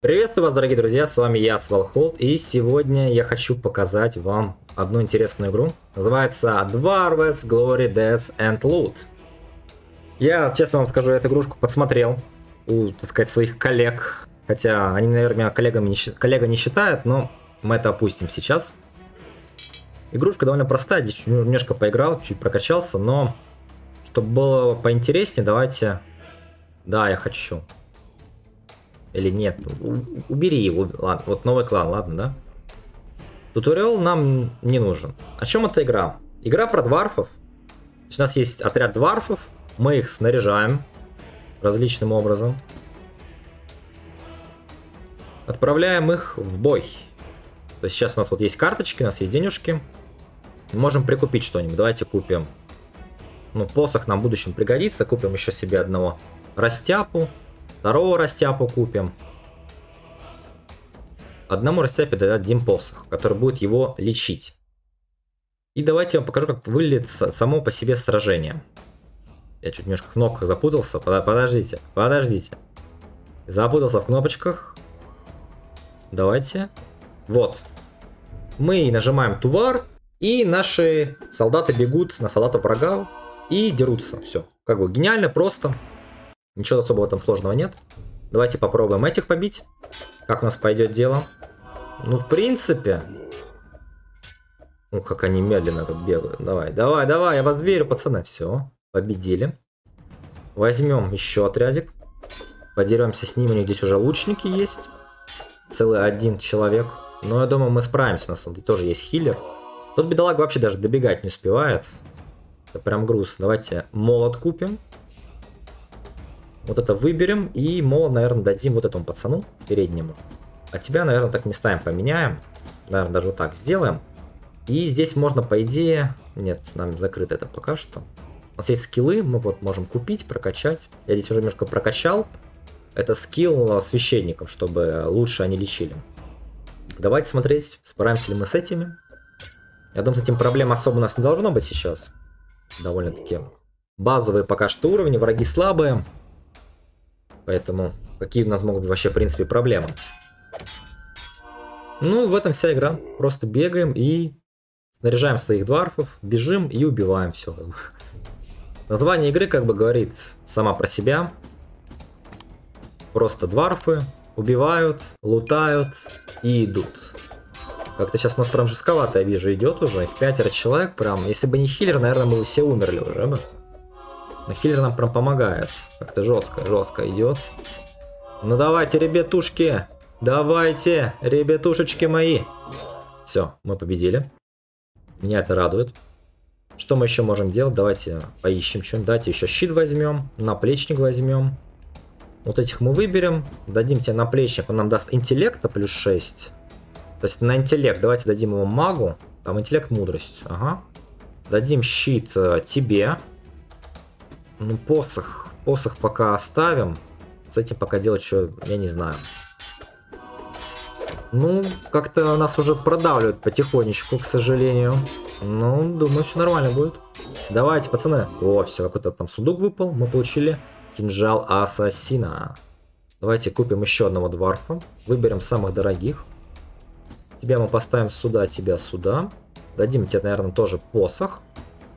Приветствую вас, дорогие друзья, с вами я, Свалхолд, и сегодня я хочу показать вам одну интересную игру. Называется Dwarves: Glory, Death and Loot. Я, честно вам скажу, эту игрушку подсмотрел у, так сказать, своих коллег. Хотя они, наверное, коллега не считают, но мы это опустим сейчас. Игрушка довольно простая, здесь немножко поиграл, чуть прокачался, но чтобы было поинтереснее, давайте... Да, я хочу... Или нет, убери его, ладно, вот новый клан, ладно, да? Туториал нам не нужен. О чем эта игра? Игра про дварфов. У нас есть отряд дварфов, мы их снаряжаем различным образом. Отправляем их в бой. То есть сейчас у нас вот есть карточки, у нас есть денежки. Мы можем прикупить что-нибудь, давайте купим. Ну, посох нам в будущем пригодится, купим еще себе одного растяпу. Второго растяпу купим. Одному растяпе дадим посох, который будет его лечить. И давайте я вам покажу, как выглядит само по себе сражение. Я чуть немножко в кнопках запутался. Подождите. Запутался в кнопочках. Давайте. Вот. Мы нажимаем тувар, и наши солдаты бегут на солдата врага и дерутся. Все. Как бы гениально, просто. Ничего особого там сложного нет. Давайте попробуем этих побить. Как у нас пойдет дело? Ну, в принципе... Ну, как они медленно тут бегают. Давай, я вас верю, пацаны. Все, победили. Возьмем еще отрядик. Подеремся с ними, у них здесь уже лучники есть. Целый один человек. Но я думаю, мы справимся, у нас тут тоже есть хиллер. Тот бедолага вообще даже добегать не успевает. Это прям груз. Давайте молот купим. Вот это выберем и молот, наверное, дадим вот этому пацану переднему. А тебя, наверное, так местами поменяем. Наверное, даже вот так сделаем. И здесь можно, по идее... Нет, нам закрыто это пока что. У нас есть скиллы, мы вот можем купить, прокачать. Я здесь уже немножко прокачал. Это скилл священников, чтобы лучше они лечили. Давайте смотреть, справимся ли мы с этими. Я думаю, с этим проблем особо у нас не должно быть сейчас. Довольно-таки базовые пока что уровни, враги слабые. Поэтому какие у нас могут быть вообще, в принципе, проблемы. Ну, в этом вся игра. Просто бегаем и снаряжаем своих дварфов, бежим и убиваем все. Название игры как бы говорит сама про себя. Просто дварфы убивают, лутают и идут. Как-то сейчас у нас прям жестковато, я вижу, идет уже. Их 5 человек прям. Если бы не хиллер, наверное, мы бы все умерли уже бы. Но хиллер нам прям помогает. Как-то жестко идет. Ну давайте, ребятушки. Давайте, ребятушечки мои. Все, мы победили. Меня это радует. Что мы еще можем делать? Давайте поищем что-нибудь. Давайте еще щит возьмем. Наплечник возьмем. Вот этих мы выберем. Дадим тебе наплечник. Он нам даст интеллекта плюс 6. То есть на интеллект. Давайте дадим его магу. Там интеллект, мудрость. Ага. Дадим щит тебе. Ну, посох пока оставим. С этим пока делать что, я не знаю. Ну, как-то нас уже продавливают потихонечку, к сожалению. Ну, думаю, все нормально будет. Давайте, пацаны. О, все, какой-то там сундук выпал. Мы получили кинжал ассасина. Давайте купим еще одного дварфа. Выберем самых дорогих. Тебя мы поставим сюда, тебя сюда. Дадим тебе, наверное, тоже посох.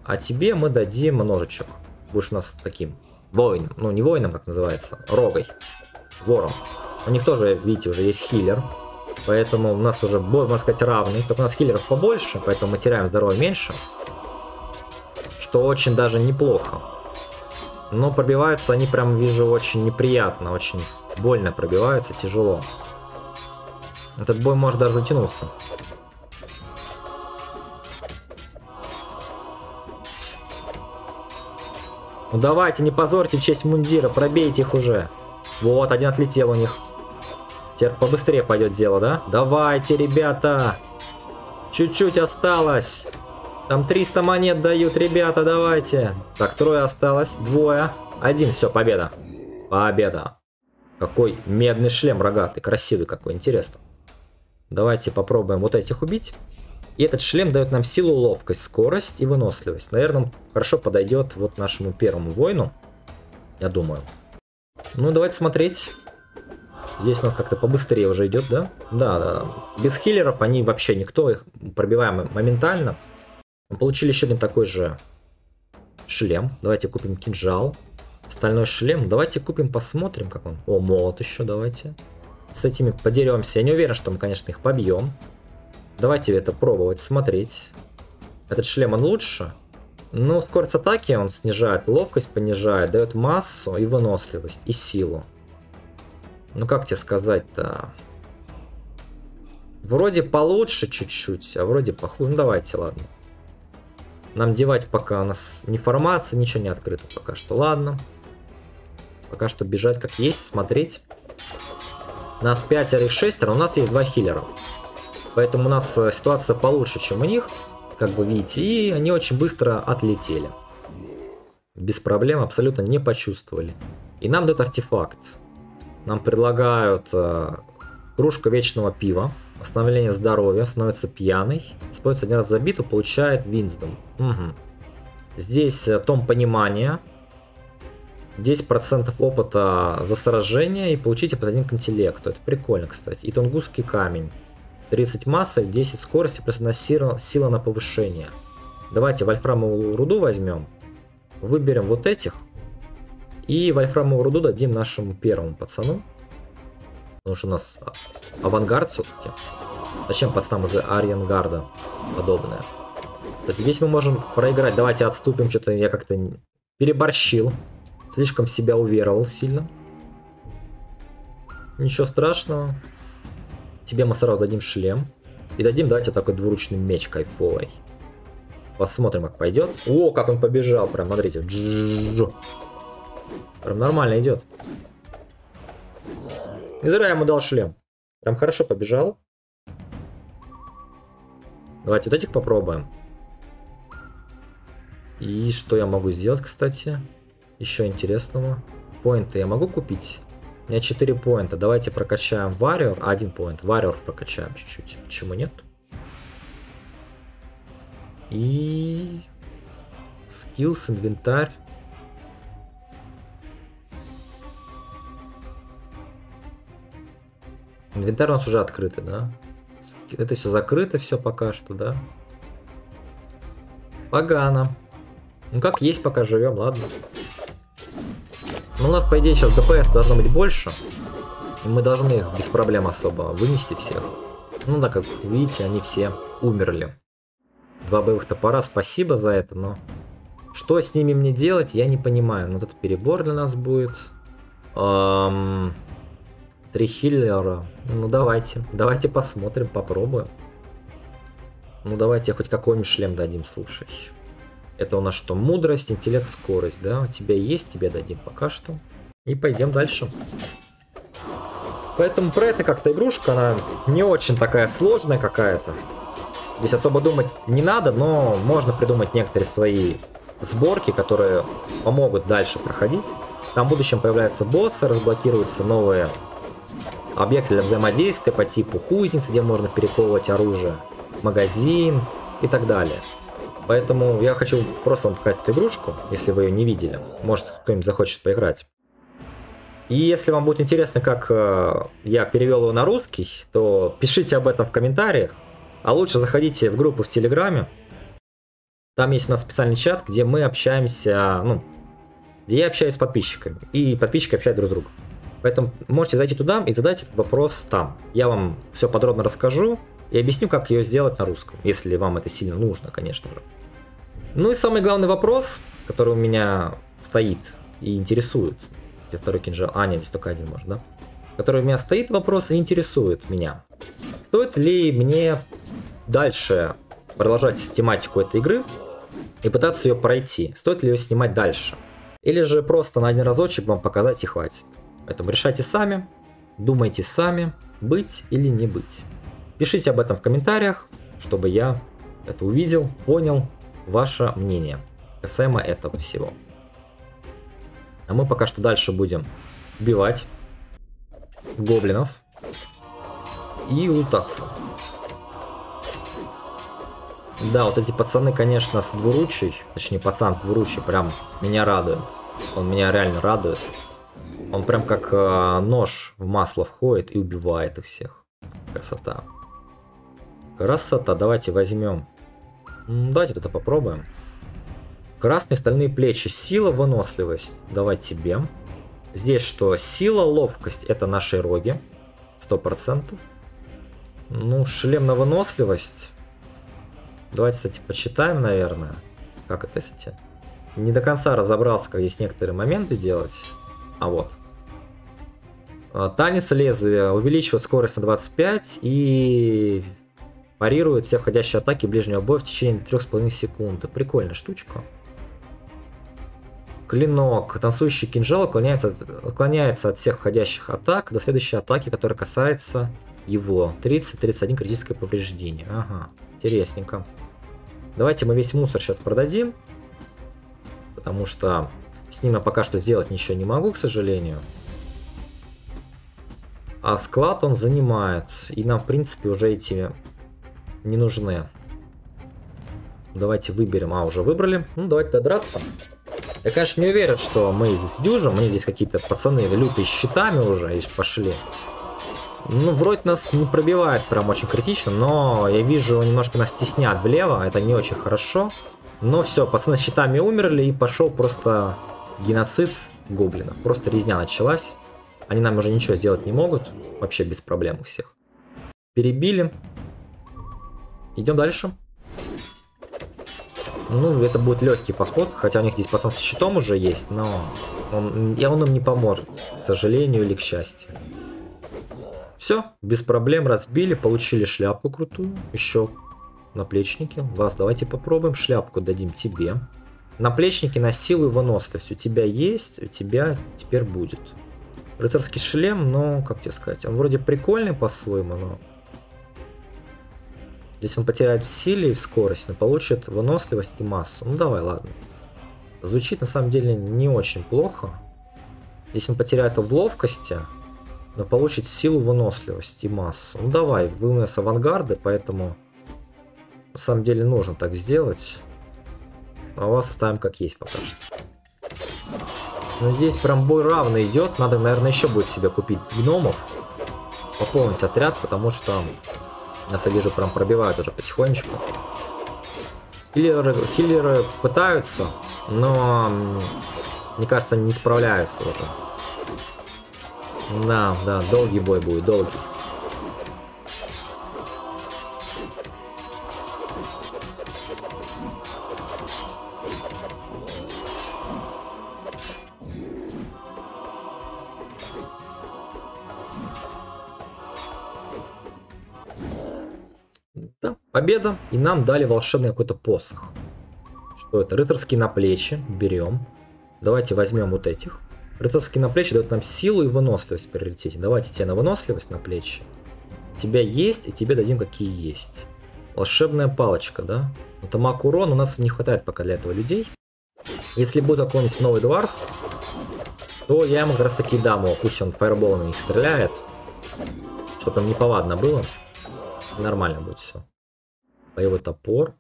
А тебе мы дадим ножичек. Будешь у нас таким воином, ну не воином, как называется, рогой, вором. У них тоже, видите, уже есть хиллер, поэтому у нас уже бой, можно сказать, равный. Только у нас хиллеров побольше, поэтому мы теряем здоровье меньше, что очень даже неплохо. Но пробиваются они прям, вижу, очень неприятно, очень больно пробиваются, тяжело. Этот бой может даже затянуться. Ну давайте, не позорьте честь мундира, пробейте их уже. Вот, один отлетел у них. Теперь побыстрее пойдет дело, да? Давайте, ребята. Чуть-чуть осталось. Там 300 монет дают, ребята, давайте. Так, 3 осталось, 2. 1, все, победа. Победа. Какой медный шлем рогатый, красивый какой, интересно. Давайте попробуем вот этих убить. И этот шлем дает нам силу, ловкость, скорость и выносливость. Наверное, он хорошо подойдет вот нашему первому воину, я думаю. Ну, давайте смотреть. Здесь у нас как-то побыстрее уже идет, да? Да. Без хиллеров они вообще никто, их пробиваем моментально. Мы получили еще один такой же шлем. Давайте купим кинжал. Стальной шлем. Давайте купим, посмотрим, как он. О, молот еще давайте. С этими подеремся. Я не уверен, что мы, конечно, их побьем. Давайте это пробовать, смотреть. Этот шлем, он лучше. Ну, скорость атаки он снижает, ловкость понижает, дает массу и выносливость, и силу. Ну, как тебе сказать-то? Вроде получше чуть-чуть, а вроде похуже. Ну, давайте, ладно. Нам девать пока у нас не формация, ничего не открыто пока что. Ладно. Пока что бежать как есть, смотреть. Нас 5, их 6, у нас есть 2 хиллера. Поэтому у нас ситуация получше, чем у них, как вы видите. И они очень быстро отлетели. Без проблем, абсолютно не почувствовали. И нам дают артефакт. Нам предлагают кружку вечного пива. Восстановление здоровья, становится пьяный. Используется один раз за битву, получает винздом. Угу. Здесь том понимания. 10% опыта за сражение и получите плюс 1 к интеллекту. Это прикольно, кстати. И тунгусский камень. 30 массы, 10 скорости, плюс 1 сила на повышение. Давайте вольфрамовую руду возьмем. Выберем вот этих. И вольфрамовую руду дадим нашему первому пацану. Потому что у нас авангард все-таки. Зачем пацанам из арьянгарда подобное? Кстати, здесь мы можем проиграть. Давайте отступим. Что-то я как-то переборщил. Слишком себя уверовал сильно. Ничего страшного. Тебе мы сразу дадим шлем. И дадим, давайте, такой двуручный меч кайфовый. Посмотрим, как пойдет. О, как он побежал. Прям, смотрите. Прям нормально идет. Не зря я ему дал шлем. Прям хорошо побежал. Давайте вот этих попробуем. И что я могу сделать, кстати? Еще интересного. Поинты я могу купить? У меня 4 поинта. Давайте прокачаем Warrior. 1 поинт. Warrior прокачаем чуть-чуть. Почему нет? И... Skills, инвентарь. Инвентарь у нас уже открытый, да? Это все закрыто, все пока что, да? Погано. Ну как есть, пока живем, ладно. Ну, у нас, по идее, сейчас ДПС должно быть больше. И мы должны их без проблем особо вынести всех. Ну, да, как видите, они все умерли. 2 боевых топора, спасибо за это, но... Что с ними мне делать, я не понимаю. Вот это перебор для нас будет. 3 хиллера. Ну, давайте. Давайте посмотрим, попробуем. Ну, давайте хоть какой-нибудь шлем дадим, слушай. Это у нас что? Мудрость, интеллект, скорость, да? У тебя есть, тебе дадим пока что. И пойдем дальше. Поэтому про это как-то игрушка, она не очень такая сложная какая-то. Здесь особо думать не надо, но можно придумать некоторые свои сборки, которые помогут дальше проходить. Там в будущем появляются боссы, разблокируются новые объекты для взаимодействия по типу кузницы, где можно перековывать оружие, магазин и так далее. Поэтому я хочу просто вам показать эту игрушку, если вы ее не видели. Может, кто-нибудь захочет поиграть. И если вам будет интересно, как я перевел ее на русский, то пишите об этом в комментариях. А лучше заходите в группу в Телеграме. Там есть у нас специальный чат, где мы общаемся, ну, где я общаюсь с подписчиками. И подписчики общают друг с другом. Поэтому можете зайти туда и задать этот вопрос там. Я вам все подробно расскажу и объясню, как ее сделать на русском, если вам это сильно нужно, конечно же. Ну и самый главный вопрос, который у меня стоит и интересует. Где второй кинжал? А, нет, здесь только один можно, да? Который у меня стоит вопрос и интересует меня. Стоит ли мне дальше продолжать тематику этой игры и пытаться ее пройти? Стоит ли ее снимать дальше? Или же просто на один разочек вам показать и хватит? Поэтому решайте сами, думайте сами, быть или не быть. Пишите об этом в комментариях, чтобы я это увидел, понял ваше мнение касаемо этого всего. А мы пока что дальше будем убивать гоблинов и лутаться. Да, вот эти пацаны, конечно, с двуручей, точнее пацан с двуручей прям меня радует. Он меня реально радует. Он прям как нож в масло входит и убивает их всех. Красота. Красота. Давайте возьмем. Давайте это попробуем. Красные стальные плечи. Сила, выносливость. Давай тебе. Здесь что? Сила, ловкость. Это наши роги. 100%. Ну, шлем на выносливость. Давайте, кстати, почитаем, наверное. Как это, кстати? Не до конца разобрался, как здесь некоторые моменты делать. А вот. Танец лезвия. Увеличивает скорость на 25 и парирует все входящие атаки ближнего боя в течение 3,5 секунды. Прикольная штучка. Клинок. Танцующий кинжал отклоняется от всех входящих атак до следующей атаки, которая касается его. 30-31 критическое повреждение. Ага. Интересненько. Давайте мы весь мусор сейчас продадим. Потому что с ним я пока что сделать ничего не могу, к сожалению. А склад он занимает. И нам, в принципе, уже эти не нужны. Давайте выберем. А, уже выбрали. Ну, давайте додраться. Я, конечно, не уверен, что мы их сдюжим. Мне здесь какие-то пацаны лютые щитами уже пошли. Ну, вроде нас не пробивает прям очень критично. Но я вижу, немножко нас теснят влево. Это не очень хорошо. Но все, пацаны щитами умерли, и пошел просто геноцид гоблинов. Просто резня началась. Они нам уже ничего сделать не могут. Вообще без проблем у всех. Перебили. Идем дальше. Ну, это будет легкий поход. Хотя у них здесь пацан с щитом уже есть, но он им не поможет. К сожалению или к счастью. Все, без проблем разбили. Получили шляпку крутую. Еще... Наплечники. Вас давайте попробуем. Шляпку дадим тебе. Наплечники на силу и выносливость. У тебя есть, у тебя теперь будет. Рыцарский шлем, но, как тебе сказать, он вроде прикольный по-своему, но... Здесь он потеряет в силе и в скорость, но получит выносливость и массу. Ну давай, ладно. Звучит на самом деле не очень плохо. Здесь он потеряет в ловкости, но получит силу, выносливость и массу. Ну давай, вы у нас авангарды, поэтому... На самом деле нужно так сделать. А вас оставим как есть пока что. Но здесь прям бой равный идет. Надо, наверное, еще будет себе купить гномов. Пополнить отряд, потому что... Нас, я вижу, прям пробивают уже потихонечку. Хиллеры пытаются, но... Мне кажется, они не справляются уже. Да, долгий бой будет, долгий. Победа, и нам дали волшебный какой-то посох. Что это? Рыцарские наплечи. Берем. Давайте возьмем вот этих. Рыцарские наплечи дают нам силу и выносливость в приоритете. Давайте тебе на выносливость наплечи. Тебя есть, и тебе дадим какие есть. Волшебная палочка, да? Это маг урон, у нас не хватает пока для этого людей. Если будет какой-нибудь новый дворф, то я ему как раз таки дам его. Пусть он фаерболами их стреляет. Чтобы им неповадно было. Нормально будет все. Боевой топор.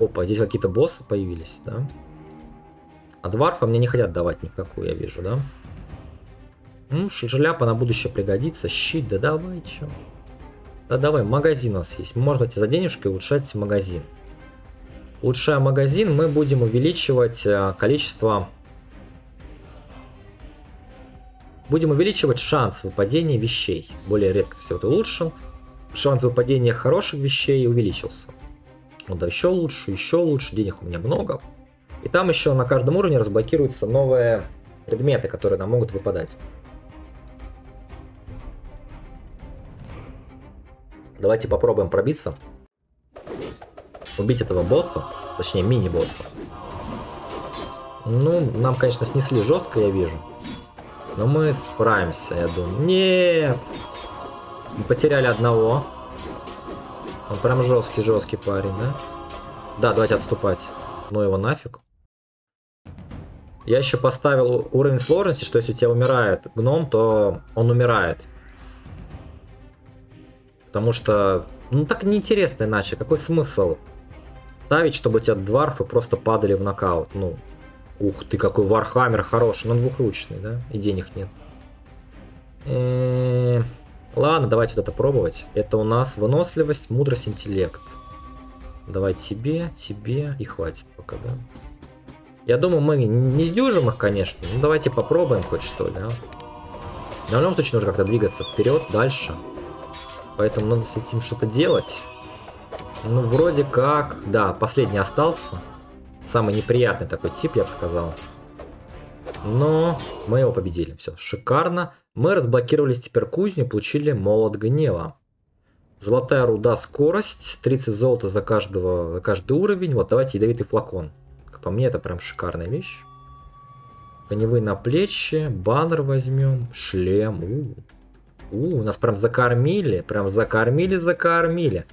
Опа, здесь какие-то боссы появились, да? А дварфа мне не хотят давать никакую, я вижу, да? Ну, шляпа на будущее пригодится. Щит, да давай, чё? Да давай, магазин у нас есть. Можно идти за денежкой улучшать магазин. Улучшая магазин, мы будем увеличивать количество... Будем увеличивать шанс выпадения вещей. Более редко все это улучшил. Шанс выпадения хороших вещей увеличился. Ну да, еще лучше, денег у меня много. И там еще на каждом уровне разблокируются новые предметы, которые нам могут выпадать. Давайте попробуем пробиться. Убить этого босса, точнее мини-босса. Ну, нам, конечно, снесли жестко, я вижу. Но мы справимся, я думаю. Нет! Мы потеряли одного. Он прям жесткий парень, да? Да, давайте отступать. Ну его нафиг. Я еще поставил уровень сложности, что если у тебя умирает гном, то он умирает. Потому что... Ну так неинтересно иначе. Какой смысл ставить, чтобы у тебя дварфы просто падали в нокаут? Ну, ух ты, какой Вархаммер хороший. Но он двухручный, да? И денег нет. Ладно, давайте вот это пробовать. Это у нас выносливость, мудрость, интеллект. Давай тебе, тебе и хватит пока, да? Я думаю, мы не сдюжим их, конечно. Ну, давайте попробуем хоть что, да? Но в любом случае нужно как-то двигаться вперед, дальше. Поэтому надо с этим что-то делать. Ну, вроде как... Да, последний остался. Самый неприятный такой тип, я бы сказал. Но мы его победили. Все, шикарно. Мы разблокировались теперь кузню, получили молот гнева. Золотая руда, скорость. 30 золота за каждый уровень. Вот, давайте ядовитый флакон. Как по мне, это прям шикарная вещь. Коневые наплечья, баннер возьмем, шлем. У нас прям закормили, закормили.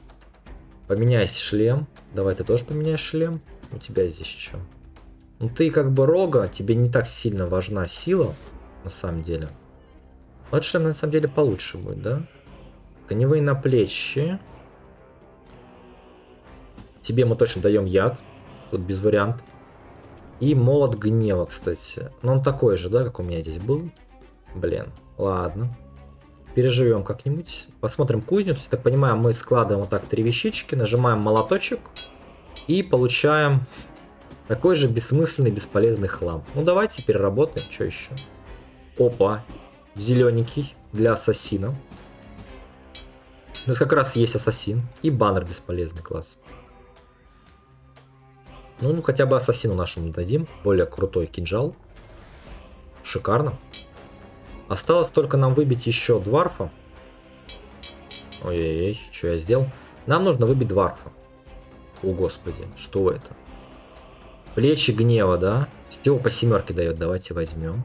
Поменяйся шлем. Давай ты тоже поменяй шлем. У тебя здесь что? Ну ты как бы рога, тебе не так сильно важна сила, на самом деле. Вот шлем на самом деле получше будет, да? Коневые наплечья. Тебе мы точно даем яд. Тут без вариантов. И молот гнева, кстати. Но он такой же, да, как у меня здесь был. Блин, ладно. Переживем как-нибудь. Посмотрим кузню. То есть, так понимаю, мы складываем вот так 3 вещички, нажимаем молоточек и получаем такой же бессмысленный, бесполезный хлам. Ну, давайте переработаем. Что еще? Опа. Зелененький для ассасина. У нас как раз есть ассасин. И баннер бесполезный, класс. Ну, хотя бы ассасину нашему дадим. Более крутой кинжал. Шикарно. Осталось только нам выбить еще дварфа. Ой-ой-ой, что я сделал? Нам нужно выбить дварфа. О, господи, что это? Плечи гнева, да? Стил по 7 дает, давайте возьмем.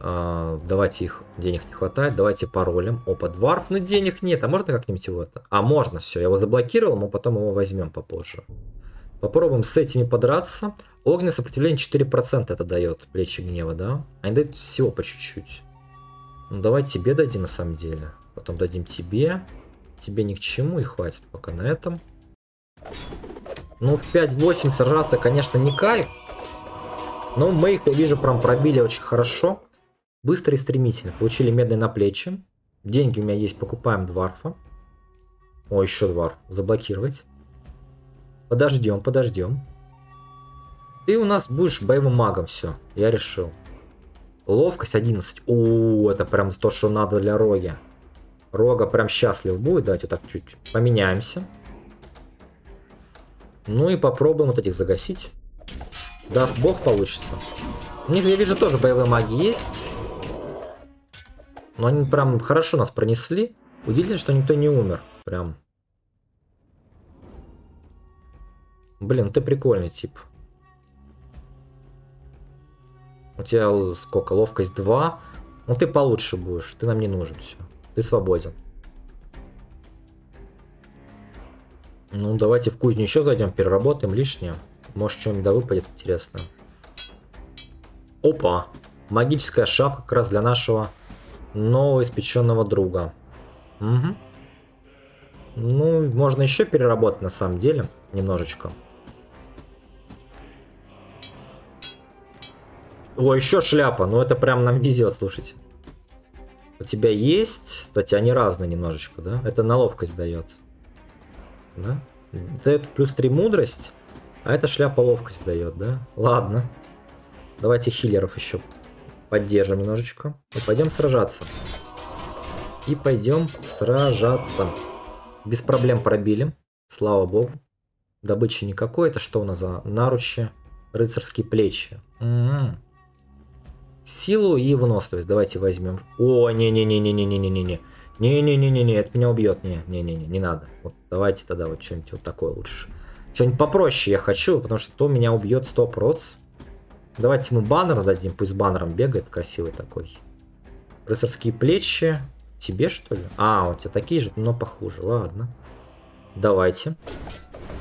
Давайте их, денег не хватает, давайте паролем. Опа, дварф, ну денег нет, а можно как-нибудь его это? А, можно, все, я его заблокировал, мы потом его возьмем попозже. Попробуем с этими подраться. Огненное сопротивление 4% это дает, плечи гнева, да? Они дают всего по чуть-чуть. Ну, давай тебе дадим на самом деле. Потом дадим тебе. Тебе ни к чему и хватит пока на этом. Ну, 5-8 сражаться, конечно, не кайф. Но мы их, я вижу, прям пробили очень хорошо. Быстро и стремительно. Получили медные наплечи. Деньги у меня есть, покупаем дварфа. О, еще дварф. Заблокировать. Подождем, подождем. Ты у нас будешь боевым магом, все. Я решил. Ловкость 11. О, это прям то, что надо для роги. Рога прям счастлив будет. Давайте вот так чуть поменяемся. Ну и попробуем вот этих загасить. Даст бог, получится. У них, я вижу, тоже боевые маги есть. Но они прям хорошо нас пронесли. Удивительно, что никто не умер. Прям... Блин, ты прикольный тип. У тебя сколько? Ловкость 2. Ну ты получше будешь. Ты нам не нужен. Все. Ты свободен. Ну давайте в кузню еще зайдем. Переработаем лишнее. Может что-нибудь да выпадет интересно. Опа. Магическая шапка как раз для нашего новоиспеченного друга. Угу. Ну, можно еще переработать на самом деле. Немножечко. О, еще шляпа. Ну, это прям нам везет, слушайте. У тебя есть... Кстати, они разные немножечко, да? Это на ловкость дает. Да? Дает плюс 3 мудрость. А эта шляпа ловкость дает, да? Ладно. Давайте хиллеров еще поддержим немножечко. И пойдем сражаться. И пойдем сражаться. Без проблем пробили. Слава богу. Добычи никакой. Это что у нас за наручи? Рыцарские плечи. Силу и выносливость. Давайте возьмем. О, не-не-не-не-не-не-не-не. Не-не-не-не-не. Это меня убьет. Не-не-не. Не надо. Вот давайте тогда вот что-нибудь вот такое лучше. Что-нибудь попроще я хочу, потому что то меня убьет 100%. Давайте ему баннер дадим. Пусть баннером бегает. Красивый такой. Рыцарские плечи. Тебе что ли? А, у тебя такие же, но похуже. Ладно. Давайте.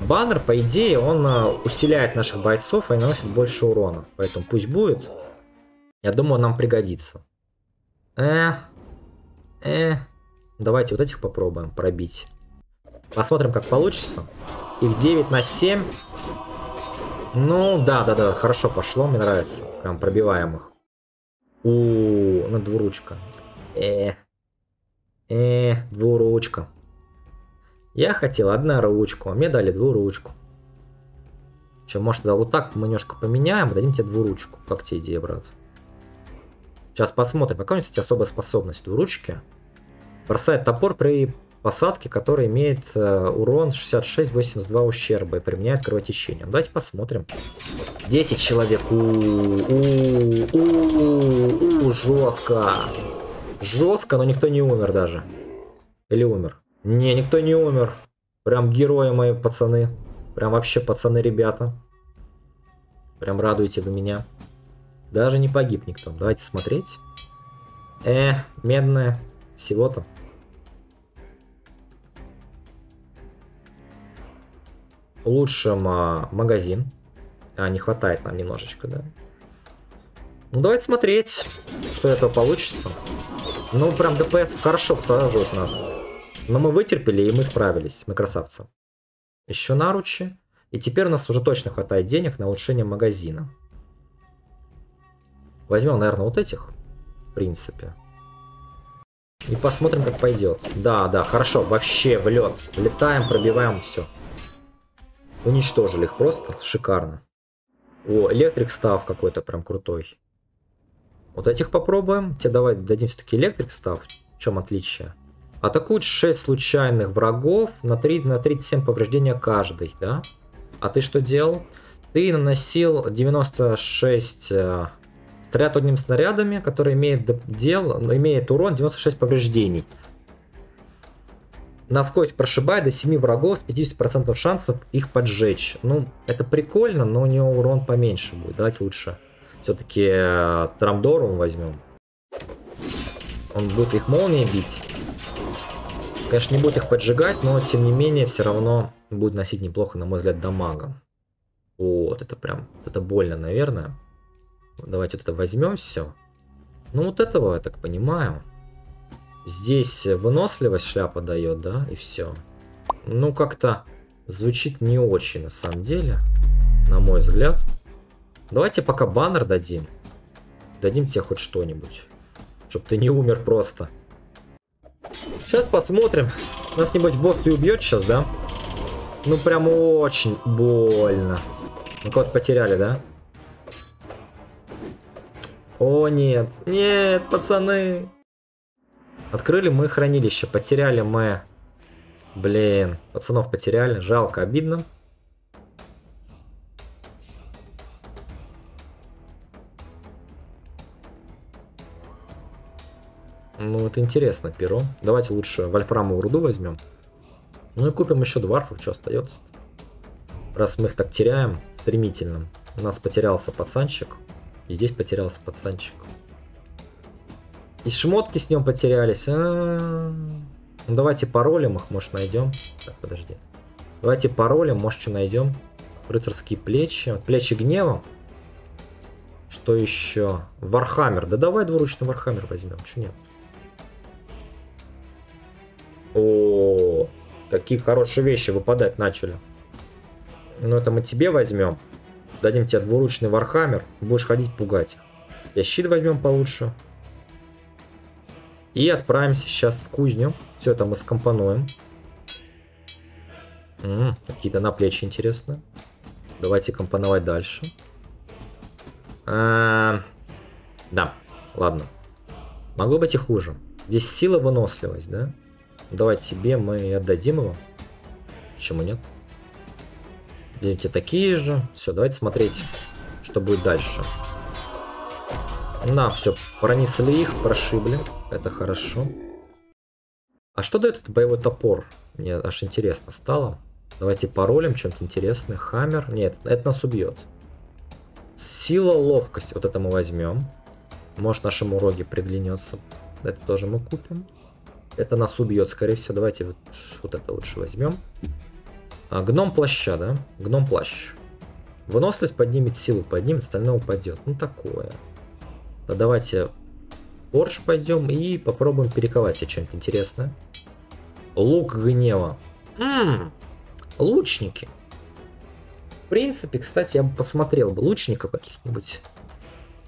Баннер, по идее, он усиляет наших бойцов и наносит больше урона. Поэтому пусть будет. Я думаю, он нам пригодится. Давайте вот этих попробуем пробить. Посмотрим, как получится. Их 9 на 7. Ну, да-да-да, хорошо пошло. Мне нравится. Прям пробиваем их. У-у-у, на двуручка. Двуручка. Я хотел одноручку, а мне дали двуручку. Че, может, да, вот так мы немножко поменяем, дадим тебе двуручку. Как тебе идея, брат? Сейчас посмотрим. Пока у нас есть особая способность двуручки. Бросает топор при посадке, который имеет урон 66-82 ущерба и применяет кровотечение. Давайте посмотрим. 10 человек. Жестко. Жестко, но никто не умер даже. Или умер? Не, никто не умер. Прям герои мои, пацаны. Прям вообще пацаны, ребята. Прям радуете вы меня. Даже не погиб никто. Давайте смотреть. Медная. Всего-то. Улучшим магазин. Не хватает нам немножечко, да? Ну, давайте смотреть, что этого получится. Ну, прям ДПС хорошо всаживают нас. Но мы вытерпели, и мы справились. Мы красавцы. Еще наручи. И теперь у нас уже точно хватает денег на улучшение магазина. Возьмем, наверное, вот этих. В принципе. И посмотрим, как пойдет. Да, да, хорошо. Вообще в лед. Летаем, пробиваем, все. Уничтожили их просто. Шикарно. О, электрик став какой-то прям крутой. Вот этих попробуем. Тебе давай дадим все-таки электрик став. В чем отличие? Атакуют 6 случайных врагов на 37 повреждения каждый, да? А ты что делал? Ты наносил 96... Снаряд одним снарядами, который имеет урон 96 повреждений. Насквозь прошибает до 7 врагов с 50% шансов их поджечь. Ну, это прикольно, но у него урон поменьше будет. Давайте лучше все-таки Трамдору возьмем. Он будет их молнией бить. Конечно, не будет их поджигать, но тем не менее все равно будет носить неплохо, на мой взгляд, дамага. Вот это прям, это больно, наверное. Давайте вот это возьмем все. Ну вот этого, я так понимаю. Здесь выносливость шляпа дает, да, и все. Ну как-то звучит не очень на самом деле, на мой взгляд. Давайте пока баннер дадим. Дадим тебе хоть что-нибудь. Чтоб ты не умер просто. Сейчас посмотрим. Нас небось бот и убьет сейчас, да? Ну прям очень больно. Ну кого-то потеряли, да? О, нет. Нет, пацаны. Открыли мы хранилище. Потеряли мы... Блин, пацанов потеряли. Жалко, обидно. Ну, это интересно, перо. Давайте лучше вольфрамовую руду возьмем. Ну и купим еще дварфов, что остается. Раз мы их так теряем стремительно. У нас потерялся пацанчик. И здесь потерялся пацанчик. И шмотки с ним потерялись. Ну, давайте паролем их, может, найдем. Так, подожди. Давайте паролем, может, что найдем. Рыцарские плечи. Вот, плечи гнева. Что еще? Вархаммер. Да давай двуручный Вархаммер возьмем. Чего нет? О, какие хорошие вещи выпадать начали. Ну, это мы тебе возьмем. Дадим тебе двуручный Вархаммер. Будешь ходить пугать. Я щит возьмем получше. И отправимся сейчас в кузню. Все это мы скомпонуем. Какие-то наплечи интересные. Давайте компоновать дальше. Да, ладно. Могло быть и хуже. Здесь сила, выносливость, да? Давай тебе мы отдадим его. Почему нет? Дети такие же. Все, давайте смотреть, что будет дальше. На, все, пронесли их, прошибли. Это хорошо. А что дает этот боевой топор? Мне аж интересно стало. Давайте паролем чем-то интересное. Хаммер. Нет, это нас убьет. Сила, ловкость. Вот это мы возьмем. Может, нашему роге приглянется. Это тоже мы купим. Это нас убьет, скорее всего. Давайте вот это лучше возьмем. Гном плаща, да? Гном плащ. Выносливость поднимет, силу поднимет, остальное упадет. Ну такое. Да, давайте порш пойдем и попробуем перековать себе что-нибудь интересное. Лук гнева. Лучники. В принципе, кстати, я бы посмотрел бы лучников каких-нибудь.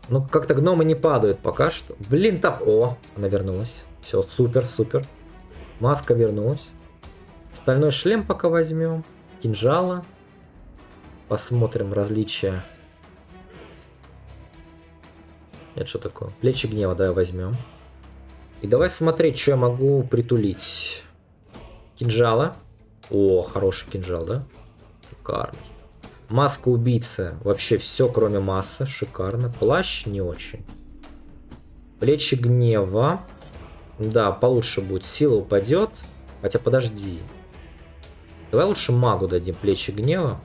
Ну, как-то гномы не падают пока что. Блин, там... О, она вернулась. Все, супер, супер. Маска вернулась. Стальной шлем пока возьмем. Кинжала. Посмотрим различия. Это что такое? Плечи гнева, да, возьмем. И давай смотреть, что я могу притулить. Кинжала. О, хороший кинжал, да? Шикарный. Маска убийцы. Вообще все, кроме массы. Шикарно. Плащ не очень. Плечи гнева. Да, получше будет. Сила упадет. Хотя подожди. Давай лучше магу дадим плечи гнева.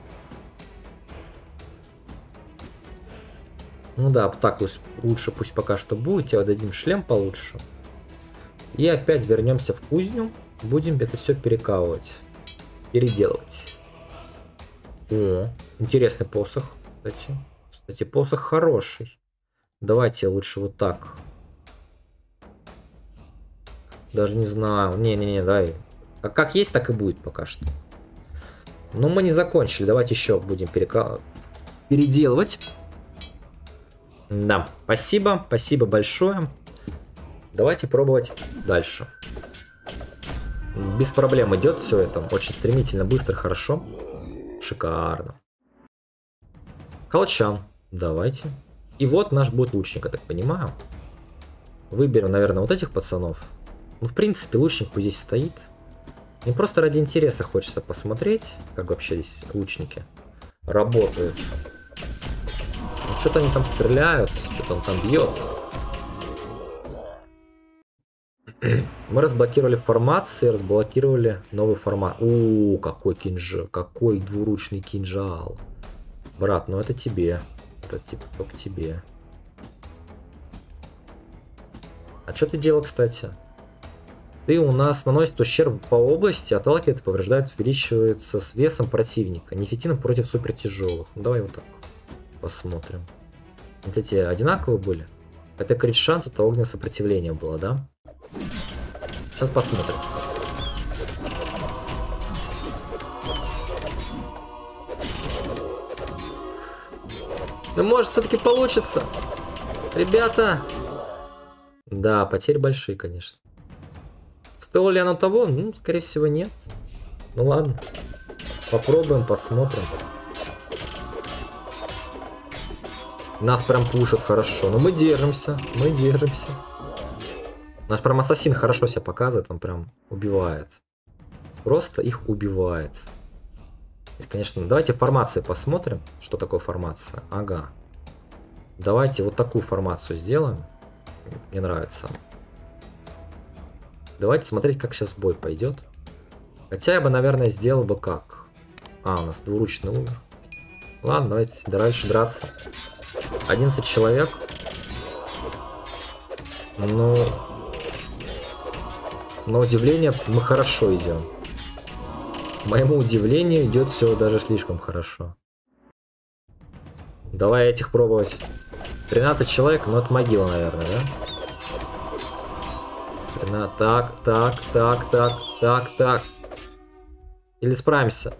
Ну да, так лучше пусть пока что будет. Тебе дадим шлем получше. И опять вернемся в кузню. Будем это все перекалывать. Переделывать. О, интересный посох, кстати. Кстати, посох хороший. Давайте лучше вот так. Даже не знаю. Не-не-не, давай. А как есть, так и будет пока что. Но мы не закончили. Давайте еще будем переделывать. Да, спасибо. Спасибо большое. Давайте пробовать дальше. Без проблем идет все это. Очень стремительно, быстро, хорошо. Шикарно. Колчан. Давайте. И вот наш будет лучник, я так понимаю. Выберем, наверное, вот этих пацанов. Ну, в принципе, лучник пусть здесь стоит. Мне просто ради интереса хочется посмотреть, как вообще здесь лучники работают. Ну, что-то они там стреляют, что-то он там бьет. Мы разблокировали формации, разблокировали новый формат. О, какой кинжал, какой двуручный кинжал. Брат, ну это тебе. Это типа только тебе. А что ты делал, кстати? Ты у нас наносит ущерб по области, отталкивает и повреждает, увеличивается с весом противника. Нефитином против супертяжелых. Ну, давай вот так посмотрим. Вот эти одинаковые были? Это крит шанс, это огненное сопротивление было, да? Сейчас посмотрим. Ну, может, все-таки получится. Ребята. Да, потери большие, конечно. Стоило ли оно того? Ну, скорее всего, нет. Ну, ладно. Попробуем, посмотрим. Нас прям пушат хорошо. Но мы держимся. Мы держимся. Наш прям ассасин хорошо себя показывает, он прям убивает. Просто их убивает. Здесь, конечно, давайте формации посмотрим, что такое формация. Ага. Давайте вот такую формацию сделаем. Мне нравится. Давайте смотреть, как сейчас бой пойдет. Хотя я бы, наверное, сделал бы как. А, у нас двуручный умер. Ладно, давайте дальше драться. 11 человек. Ну... На удивление мы хорошо идем. К моему удивлению идет все даже слишком хорошо. Давай этих пробовать. 13 человек, но это могила, наверное, да? 13. Так, так, так, так, так, так. Или справимся?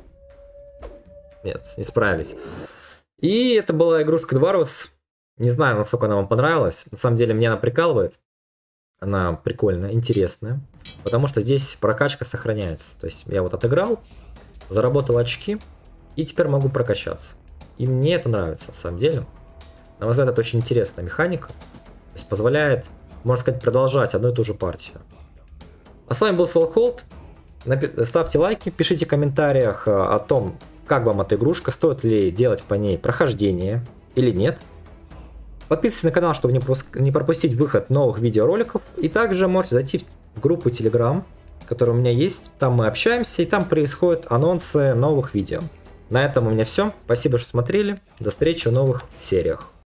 Нет, не справились. И это была игрушка Dwarves. Не знаю, насколько она вам понравилась. На самом деле, меня она прикалывает. Она прикольная, интересная. Потому что здесь прокачка сохраняется. То есть я вот отыграл, заработал очки, и теперь могу прокачаться. И мне это нравится, на самом деле. На мой взгляд, это очень интересная механика. То есть позволяет, можно сказать, продолжать одну и ту же партию. А с вами был Svalhollt. Ставьте лайки, пишите в комментариях о том, как вам эта игрушка, стоит ли делать по ней прохождение или нет. Подписывайтесь на канал, чтобы не пропустить выход новых видеороликов. И также можете зайти в группу Telegram, которая у меня есть. Там мы общаемся, и там происходят анонсы новых видео. На этом у меня все. Спасибо, что смотрели. До встречи в новых сериях.